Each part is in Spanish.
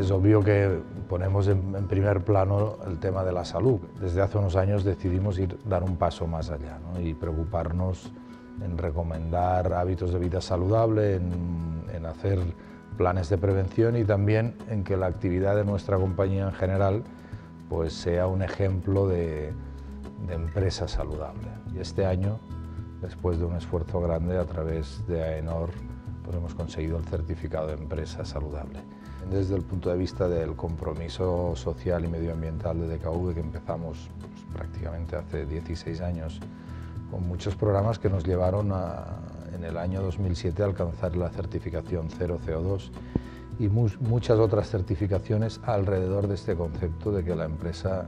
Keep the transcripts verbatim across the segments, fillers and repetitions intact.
Es obvio que ponemos en, en primer plano el tema de la salud. Desde hace unos años decidimos ir dar un paso más allá, ¿no? Y preocuparnos en recomendar hábitos de vida saludable, en, en hacer planes de prevención y también en que la actividad de nuestra compañía en general pues sea un ejemplo de, de empresa saludable. Y este año, después de un esfuerzo grande a través de AENOR, pues hemos conseguido el certificado de empresa saludable. Desde el punto de vista del compromiso social y medioambiental de D K V, que empezamos pues, prácticamente hace dieciséis años, con muchos programas que nos llevaron a, en el año dos mil siete a alcanzar la certificación cero C O dos y mu muchas otras certificaciones alrededor de este concepto de que la empresa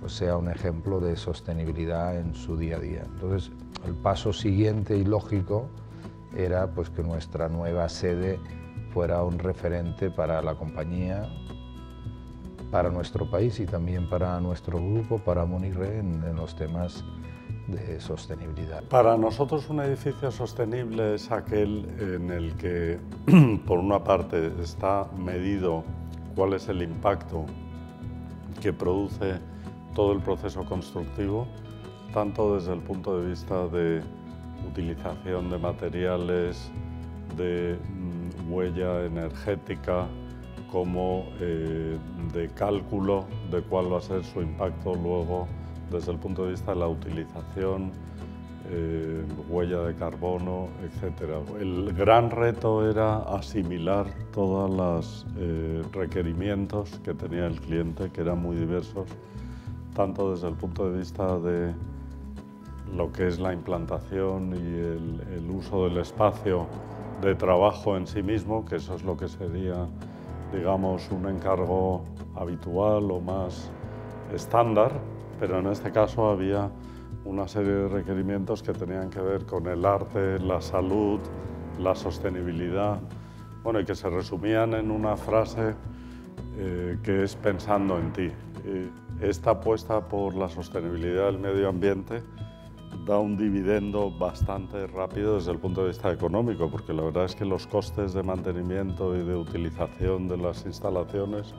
pues, sea un ejemplo de sostenibilidad en su día a día. Entonces, el paso siguiente y lógico era pues, que nuestra nueva sede fuera un referente para la compañía, para nuestro país y también para nuestro grupo, para Moniré, en, en los temas de sostenibilidad. Para nosotros un edificio sostenible es aquel en el que, por una parte, está medido cuál es el impacto que produce todo el proceso constructivo, tanto desde el punto de vista de utilización de materiales, de huella energética, como eh, de cálculo de cuál va a ser su impacto luego desde el punto de vista de la utilización, eh, huella de carbono, etcétera. El gran reto era asimilar todos los eh, requerimientos que tenía el cliente, que eran muy diversos, tanto desde el punto de vista de lo que es la implantación y el, el uso del espacio de trabajo en sí mismo, que eso es lo que sería, digamos, un encargo habitual o más estándar, pero en este caso había una serie de requerimientos que tenían que ver con el arte, la salud, la sostenibilidad, bueno, y que se resumían en una frase eh, que es pensando en ti. Esta apuesta por la sostenibilidad del medio ambiente da un dividendo bastante rápido desde el punto de vista económico, porque la verdad es que los costes de mantenimiento y de utilización de las instalaciones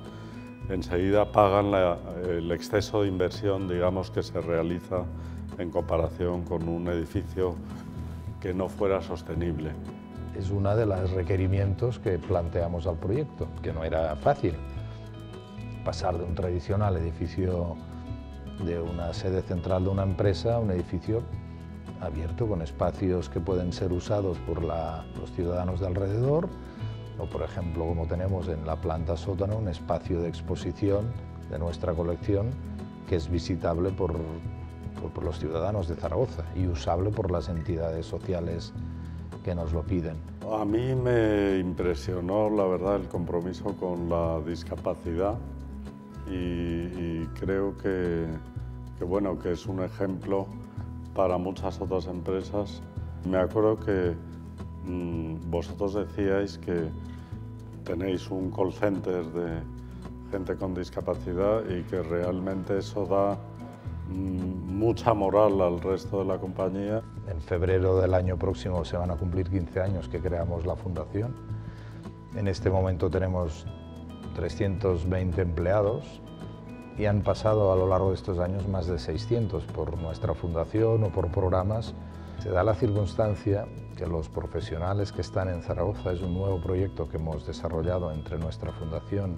enseguida pagan la, el exceso de inversión, digamos, que se realiza en comparación con un edificio que no fuera sostenible. Es uno de los requerimientos que planteamos al proyecto, que no era fácil pasar de un tradicional edificio de una sede central de una empresa a un edificio abierto con espacios que pueden ser usados por la, los ciudadanos de alrededor, o por ejemplo, como tenemos en la planta sótano, un espacio de exposición de nuestra colección que es visitable por, por, por los ciudadanos de Zaragoza y usable por las entidades sociales que nos lo piden. A mí me impresionó, la verdad, el compromiso con la discapacidad y, y creo que, que, bueno, que es un ejemplo para muchas otras empresas. Me acuerdo que mmm, vosotros decíais que tenéis un call center de gente con discapacidad y que realmente eso da mmm, mucha moral al resto de la compañía. En febrero del año próximo se van a cumplir quince años que creamos la fundación. En este momento tenemos trescientos veinte empleados y han pasado a lo largo de estos años más de seiscientos por nuestra fundación o por programas. Se da la circunstancia que los profesionales que están en Zaragoza, es un nuevo proyecto que hemos desarrollado entre nuestra fundación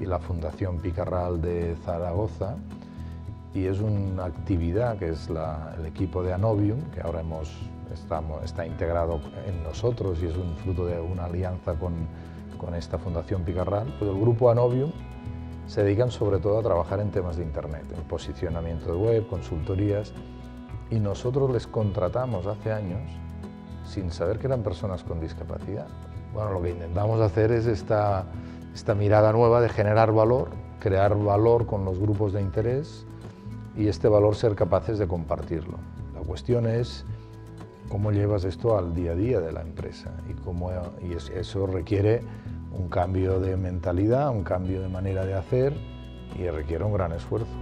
y la Fundación Picarral de Zaragoza, y es una actividad que es la, el equipo de Anobium, que ahora hemos, estamos, está integrado en nosotros y es un fruto de una alianza con con esta Fundación Picarral. Pues el grupo Anobium se dedican sobre todo a trabajar en temas de Internet, en posicionamiento de web, consultorías, y nosotros les contratamos hace años sin saber que eran personas con discapacidad. Bueno, lo que intentamos hacer es esta, esta mirada nueva de generar valor, crear valor con los grupos de interés y este valor ser capaces de compartirlo. La cuestión es cómo llevas esto al día a día de la empresa y, cómo, y eso requiere un cambio de mentalidad, un cambio de manera de hacer y requiere un gran esfuerzo.